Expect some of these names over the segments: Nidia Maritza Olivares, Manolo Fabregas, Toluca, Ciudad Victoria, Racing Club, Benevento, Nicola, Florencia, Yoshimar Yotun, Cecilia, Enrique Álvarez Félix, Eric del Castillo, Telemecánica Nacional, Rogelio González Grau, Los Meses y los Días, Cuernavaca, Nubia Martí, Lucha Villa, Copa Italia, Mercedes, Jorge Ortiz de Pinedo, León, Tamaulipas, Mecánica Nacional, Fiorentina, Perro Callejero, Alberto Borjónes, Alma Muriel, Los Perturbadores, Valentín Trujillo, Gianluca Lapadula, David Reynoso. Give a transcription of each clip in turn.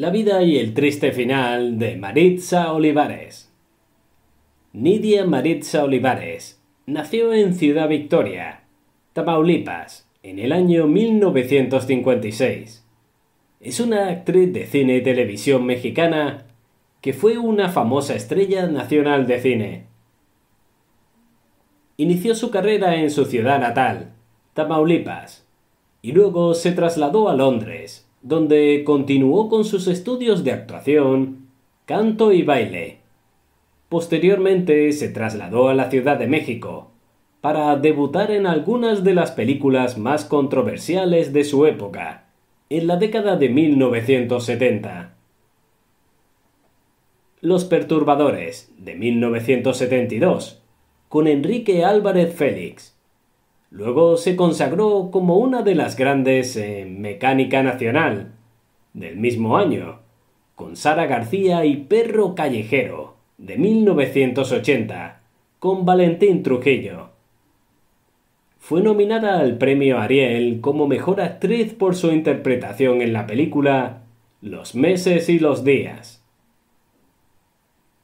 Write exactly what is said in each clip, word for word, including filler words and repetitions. La vida y el triste final de Maritza Olivares. Nidia Maritza Olivares nació en Ciudad Victoria, Tamaulipas, en el año mil novecientos cincuenta y seis. Es una actriz de cine y televisión mexicana que fue una famosa estrella nacional de cine. Inició su carrera en su ciudad natal, Tamaulipas, y luego se trasladó a Londres, donde continuó con sus estudios de actuación, canto y baile. Posteriormente se trasladó a la Ciudad de México para debutar en algunas de las películas más controversiales de su época, en la década de mil novecientos setenta. Los Perturbadores, de mil novecientos setenta y dos, con Enrique Álvarez Félix. Luego se consagró como una de las grandes en Mecánica Nacional, del mismo año, con Sara García y Perro Callejero, de mil novecientos ochenta, con Valentín Trujillo. Fue nominada al premio Ariel como mejor actriz por su interpretación en la película Los Meses y los Días.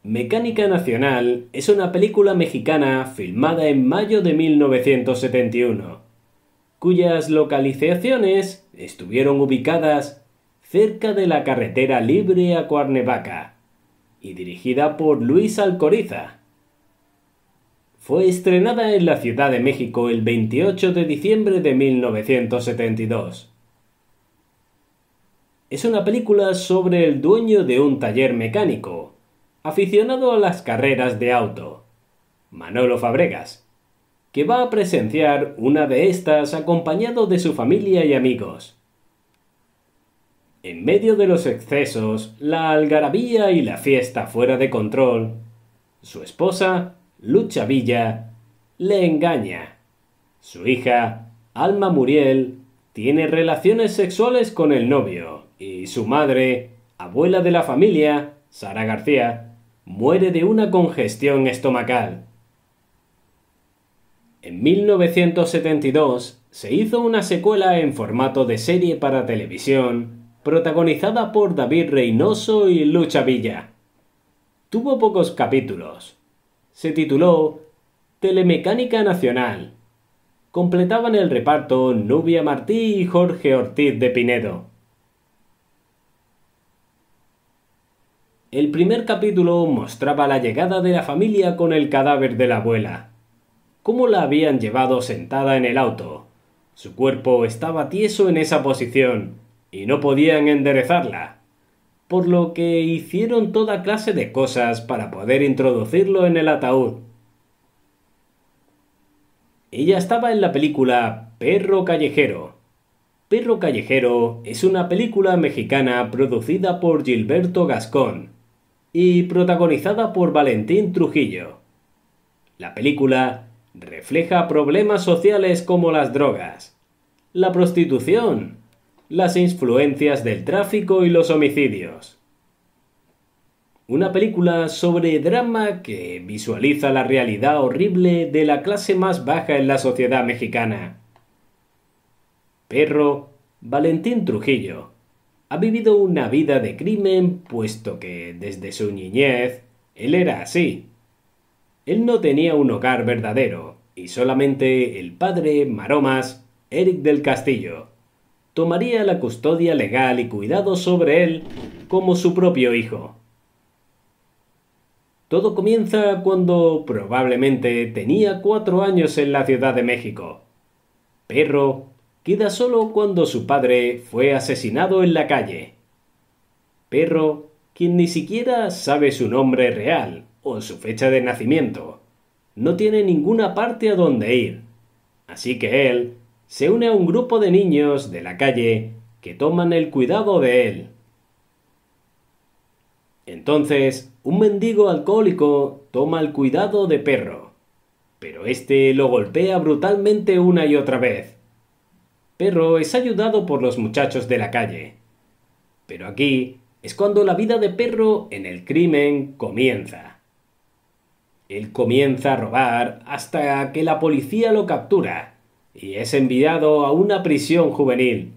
Mecánica Nacional es una película mexicana filmada en mayo de mil novecientos setenta y uno, cuyas localizaciones estuvieron ubicadas cerca de la carretera libre a Cuernavaca y dirigida por Luis Alcoriza. Fue estrenada en la Ciudad de México el veintiocho de diciembre de mil novecientos setenta y dos. Es una película sobre el dueño de un taller mecánico, aficionado a las carreras de auto, Manolo Fabregas, que va a presenciar una de estas acompañado de su familia y amigos. En medio de los excesos, la algarabía y la fiesta fuera de control, su esposa, Lucha Villa, le engaña. Su hija, Alma Muriel, tiene relaciones sexuales con el novio y su madre, abuela de la familia, Sara García, muere de una congestión estomacal. En mil novecientos setenta y dos se hizo una secuela en formato de serie para televisión, protagonizada por David Reynoso y Lucha Villa. Tuvo pocos capítulos. Se tituló Telemecánica Nacional. Completaban el reparto Nubia Martí y Jorge Ortiz de Pinedo. El primer capítulo mostraba la llegada de la familia con el cadáver de la abuela. Cómo la habían llevado sentada en el auto. Su cuerpo estaba tieso en esa posición y no podían enderezarla, por lo que hicieron toda clase de cosas para poder introducirlo en el ataúd. Ella estaba en la película Perro Callejero. Perro Callejero es una película mexicana producida por Gilberto Gascón y protagonizada por Valentín Trujillo. La película refleja problemas sociales como las drogas, la prostitución, las influencias del tráfico y los homicidios. Una película sobre drama que visualiza la realidad horrible de la clase más baja en la sociedad mexicana. Perro, Valentín Trujillo, ha vivido una vida de crimen puesto que, desde su niñez, él era así. Él no tenía un hogar verdadero y solamente el padre, maromas, Eric del Castillo, tomaría la custodia legal y cuidado sobre él como su propio hijo. Todo comienza cuando probablemente tenía cuatro años en la Ciudad de México. Perro queda solo cuando su padre fue asesinado en la calle. Perro, quien ni siquiera sabe su nombre real o su fecha de nacimiento, no tiene ninguna parte a donde ir. Así que él se une a un grupo de niños de la calle que toman el cuidado de él. Entonces, un mendigo alcohólico toma el cuidado de Perro, pero este lo golpea brutalmente una y otra vez. Perro es ayudado por los muchachos de la calle. Pero aquí es cuando la vida de Perro en el crimen comienza. Él comienza a robar hasta que la policía lo captura y es enviado a una prisión juvenil.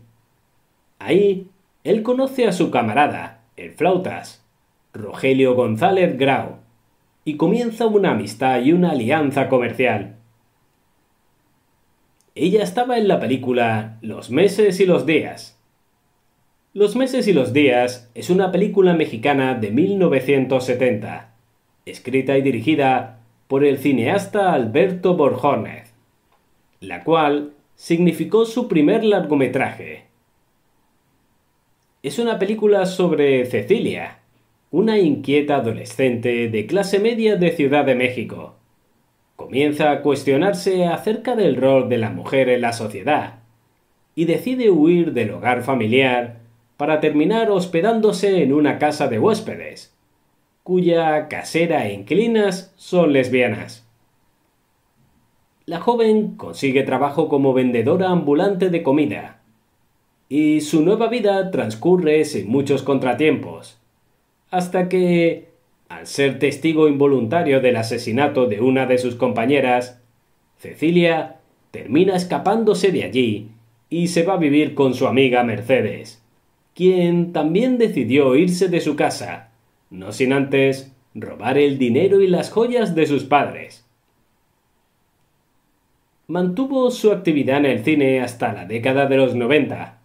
Ahí, él conoce a su camarada, el flautas, Rogelio González Grau, y comienza una amistad y una alianza comercial. Ella estaba en la película Los Meses y los Días. Los Meses y los Días es una película mexicana de mil novecientos setenta, escrita y dirigida por el cineasta Alberto Borjónes, la cual significó su primer largometraje. Es una película sobre Cecilia, una inquieta adolescente de clase media de Ciudad de México. Comienza a cuestionarse acerca del rol de la mujer en la sociedad y decide huir del hogar familiar para terminar hospedándose en una casa de huéspedes, cuya casera e inquilinas son lesbianas. La joven consigue trabajo como vendedora ambulante de comida, y su nueva vida transcurre sin muchos contratiempos, hasta que, al ser testigo involuntario del asesinato de una de sus compañeras, Cecilia termina escapándose de allí y se va a vivir con su amiga Mercedes, quien también decidió irse de su casa, no sin antes robar el dinero y las joyas de sus padres. Mantuvo su actividad en el cine hasta la década de los noventa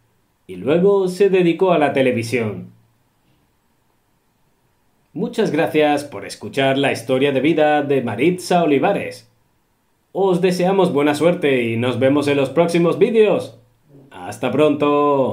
y luego se dedicó a la televisión. Muchas gracias por escuchar la historia de vida de Maritza Olivares. Os deseamos buena suerte y nos vemos en los próximos vídeos. ¡Hasta pronto!